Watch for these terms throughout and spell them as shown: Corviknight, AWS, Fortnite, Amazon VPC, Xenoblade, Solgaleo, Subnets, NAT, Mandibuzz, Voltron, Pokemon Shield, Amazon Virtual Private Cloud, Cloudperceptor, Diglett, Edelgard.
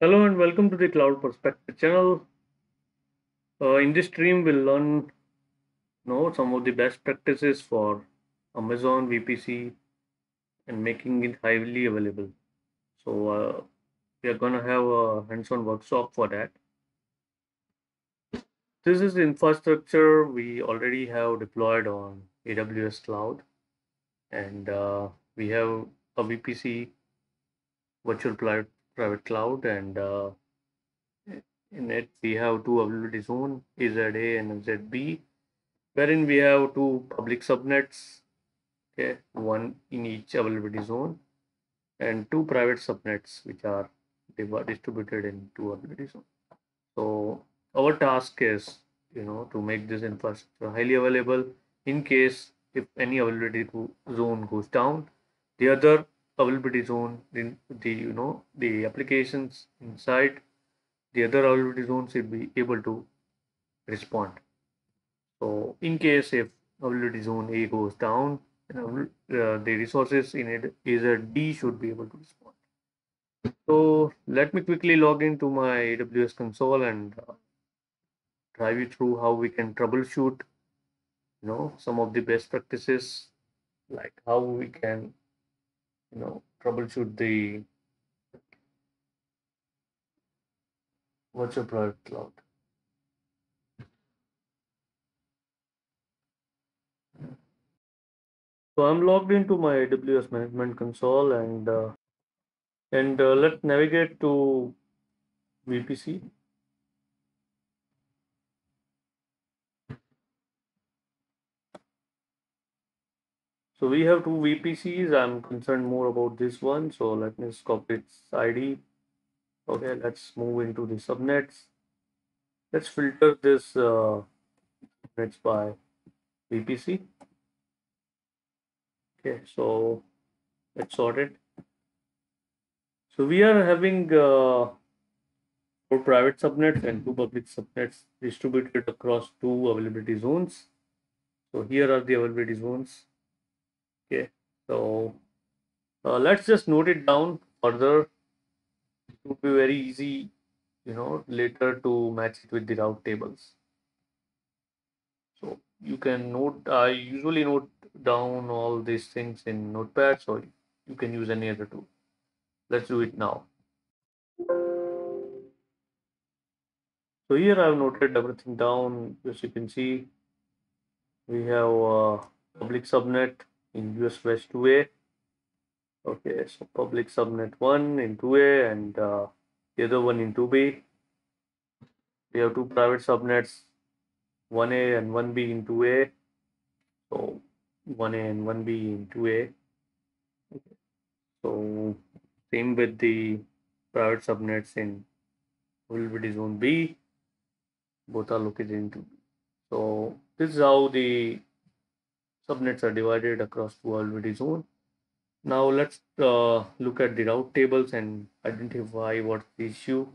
Hello and welcome to the Cloudperceptor channel. In this stream, we'll learn some of the best practices for Amazon VPC and making it highly available. So we are going to have a hands-on workshop for that. This is the infrastructure we already have deployed on AWS Cloud, and we have a VPC virtual private cloud, and in it we have two availability zones, AZA and AZB, wherein we have two public subnets, okay, one in each availability zone, and two private subnets which are distributed in two availability zones. So our task is, to make this infrastructure highly available in case if any availability zone goes down, the other availability zone, the applications inside the other availability zone should be able to respond. So in case if availability zone A goes down, the resources in it AZD should be able to respond. So let me quickly log into my AWS console and drive you through how we can troubleshoot, some of the best practices, like how we can troubleshoot the virtual private cloud. So I'm logged into my AWS management console, and let's navigate to VPC. So we have two VPCs. I'm concerned more about this one. So let me copy its ID. Okay, let's move into the subnets. Let's filter this subnets by VPC. Okay, so let's sort it. So we are having four private subnets and two public subnets distributed across two availability zones. So here are the availability zones. Okay, so let's just note it down further. It would be very easy, later to match it with the route tables. So you can note, I usually note down all these things in Notepad, so you can use any other tool. Let's do it now. So here I've noted everything down. As you can see, we have a public subnet in US West 2A. Okay, so public subnet 1 in 2A and the other one in 2B. We have two private subnets, 1A and 1B in 2A. So 1A and 1B in 2A. Okay. So same with the private subnets in availability zone B. Both are located in 2B. So this is how the subnets are divided across two availability zones. Now let's look at the route tables and identify what's the issue.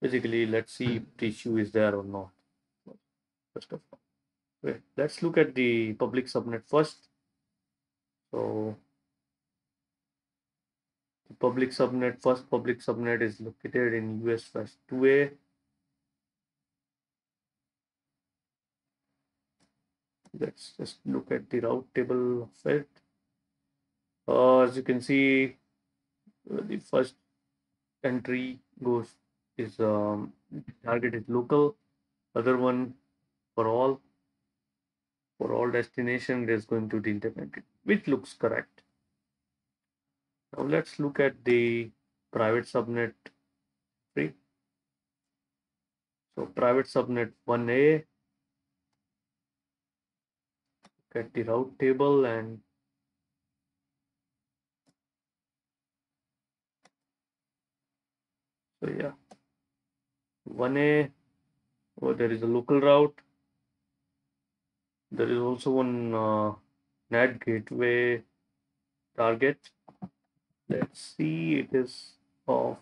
Basically, let's see if the issue is there or not. First of all, let's look at the public subnet first. So the public subnet, first public subnet is located in US West 2A. Let's just look at the route table of it. As you can see, the first entry target is local, other one for all destination is going to the internet, which looks correct. Now let's look at the private subnet 3. So private subnet 1A. At the route table, and so yeah, 1A, there is a local route. There is also one NAT gateway target. Let's see, it is of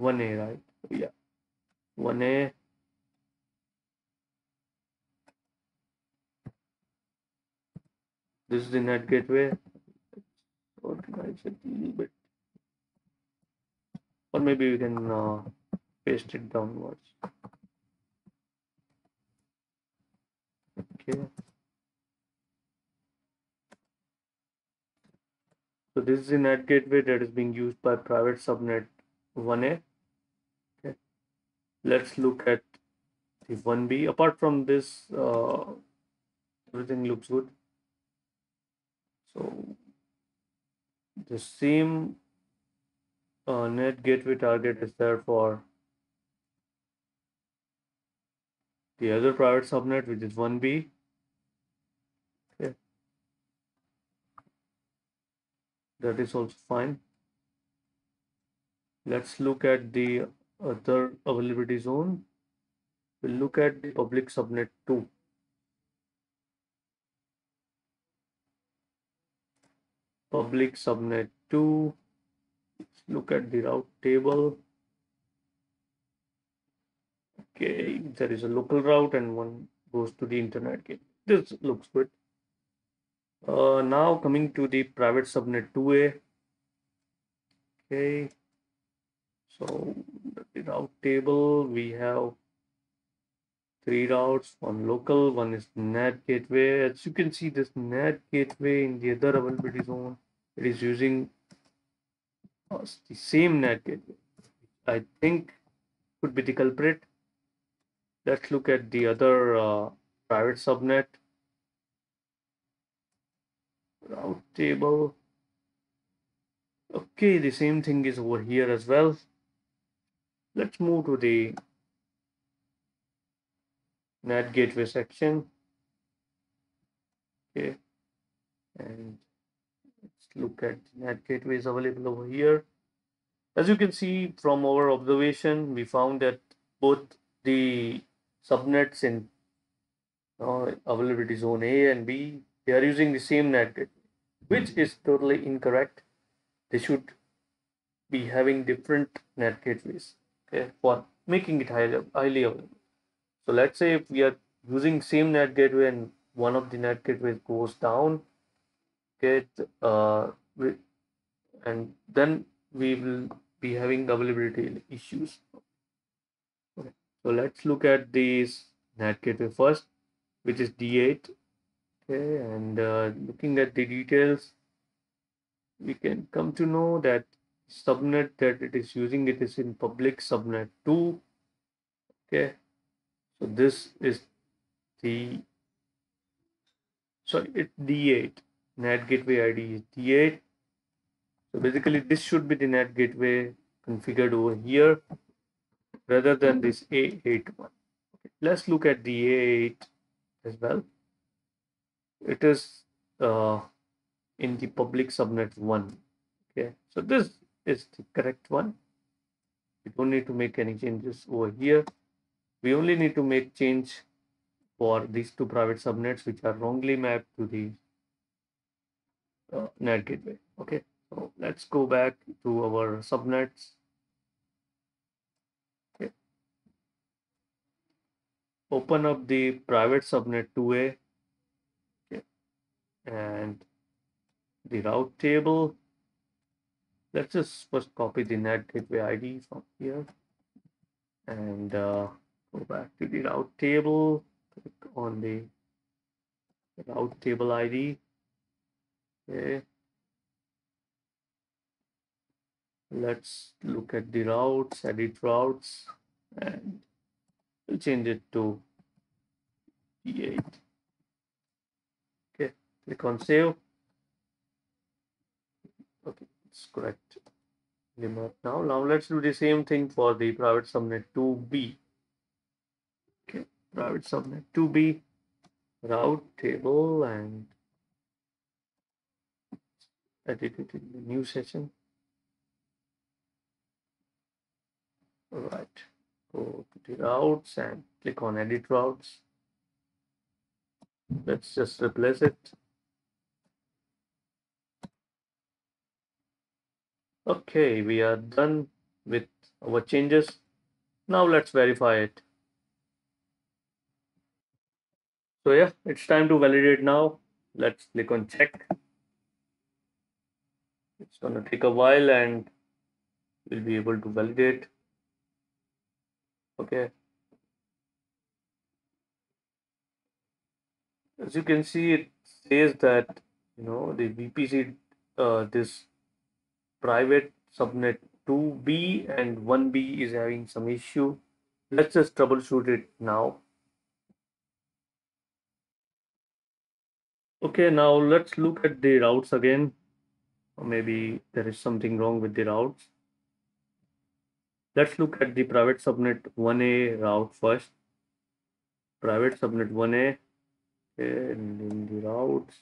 1A, right? So yeah, 1A. This is the NAT gateway. Let's organize it a little bit. or maybe we can paste it downwards. Okay, so this is a net gateway that is being used by private subnet 1A. Okay, let's look at the 1B. Apart from this, everything looks good. So the same net gateway target is there for the other private subnet, which is 1B. Okay, that is also fine. Let's look at the other availability zone. We'll look at the public subnet 2. Public subnet 2. Let's look at the route table. Okay, there is a local route and one goes to the internet gate. This looks good. Now coming to the private subnet 2A. Okay, so the route table, we have 3 routes, 1 local, 1 is net gateway. As you can see, this net gateway in the other availability zone, it is using the same net gateway. I think could be the culprit. Let's look at the other private subnet route table. Okay, the same thing is over here as well. Let's move to the net gateway section. Okay, and let's look at net gateways available over here. As you can see from our observation, we found that both the subnets in availability zone A and B, they are using the same net gateway, which is totally incorrect. They should be having different net gateways, okay, for making it highly available. So let's say if we are using same net gateway and one of the net gateways goes down, okay, and then we will be having availability issues. Okay, so let's look at this net gateway first, which is D8. Okay, and looking at the details, we can come to know that subnet that it is using, it is in public subnet 2. Okay, so this is the, sorry, it's D8. Net gateway ID is D8. So basically this should be the net gateway configured over here rather than this A8 one. Okay, let's look at the A8 as well. It is in the public subnet 1. Okay, so this is the correct one. We don't need to make any changes over here. We only need to make change for these two private subnets which are wrongly mapped to the net gateway. Okay, so let's go back to our subnets. Okay, open up the private subnet 2A. Okay, and the route table. Let's just first copy the net gateway ID from here and go back to the route table, click on the route table ID. Okay, let's look at the routes, edit routes, and we'll change it to D8. Okay, click on save. Okay, it's correct. Now let's do the same thing for the private subnet 2B. Okay, private subnet 2B, route table, and edit it in the new session. All right, go to the routes and click on edit routes. Let's just replace it. Okay, we are done with our changes. Now let's verify it. So yeah, it's time to validate now. Let's click on check. It's gonna take a while and will be able to validate. Okay, as you can see, it says that the VPC, this private subnet 2B and 1B is having some issue. Let's just troubleshoot it now. Okay, now let's look at the routes again. Or maybe there is something wrong with the routes. Let's look at the private subnet 1A route first. Private subnet 1A, and in the routes,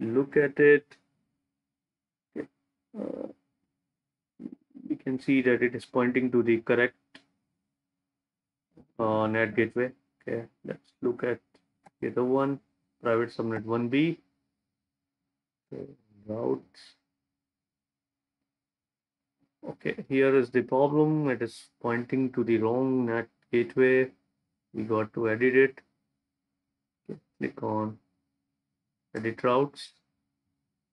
look at it. Okay. We can see that it is pointing to the correct net gateway. Okay, let's look at the other one. Private subnet 1B. Okay, routes. Okay, here is the problem. It is pointing to the wrong net gateway. We got to edit it. Okay, click on edit routes.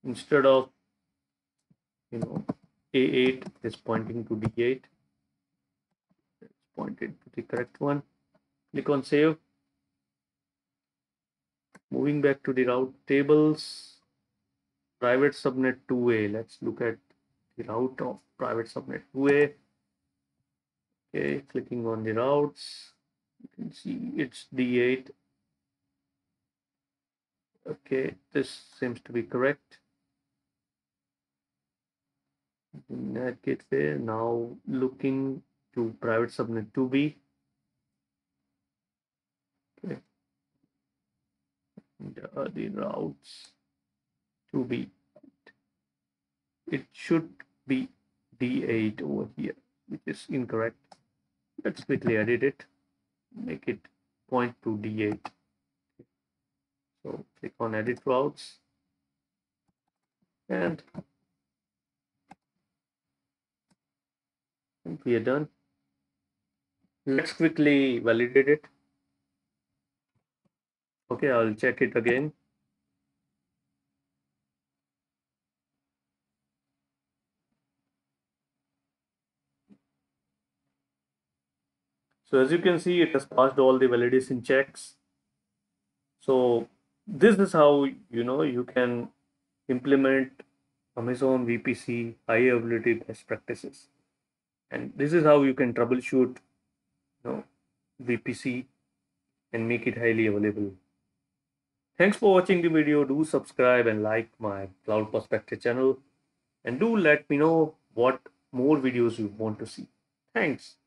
Instead of A8 is pointing to D8. It's pointed to the correct one. Click on save. Moving back to the route tables, private subnet 2A. Let's look at the route of private subnet 2A. Okay, clicking on the routes, you can see it's D8. Okay, this seems to be correct. Net gateway, now looking to private subnet 2B. Okay. The routes to be, it should be D8 over here, which is incorrect. Let's quickly edit it, make it point to D8. So click on edit routes and we are done. Let's quickly validate it. Okay, I'll check it again. So as you can see, it has passed all the validation checks. So this is how you can implement Amazon VPC high availability best practices, and this is how you can troubleshoot VPC and make it highly available. Thanks for watching the video. Do subscribe and like my Cloudperceptor channel, and do let me know what more videos you want to see. Thanks.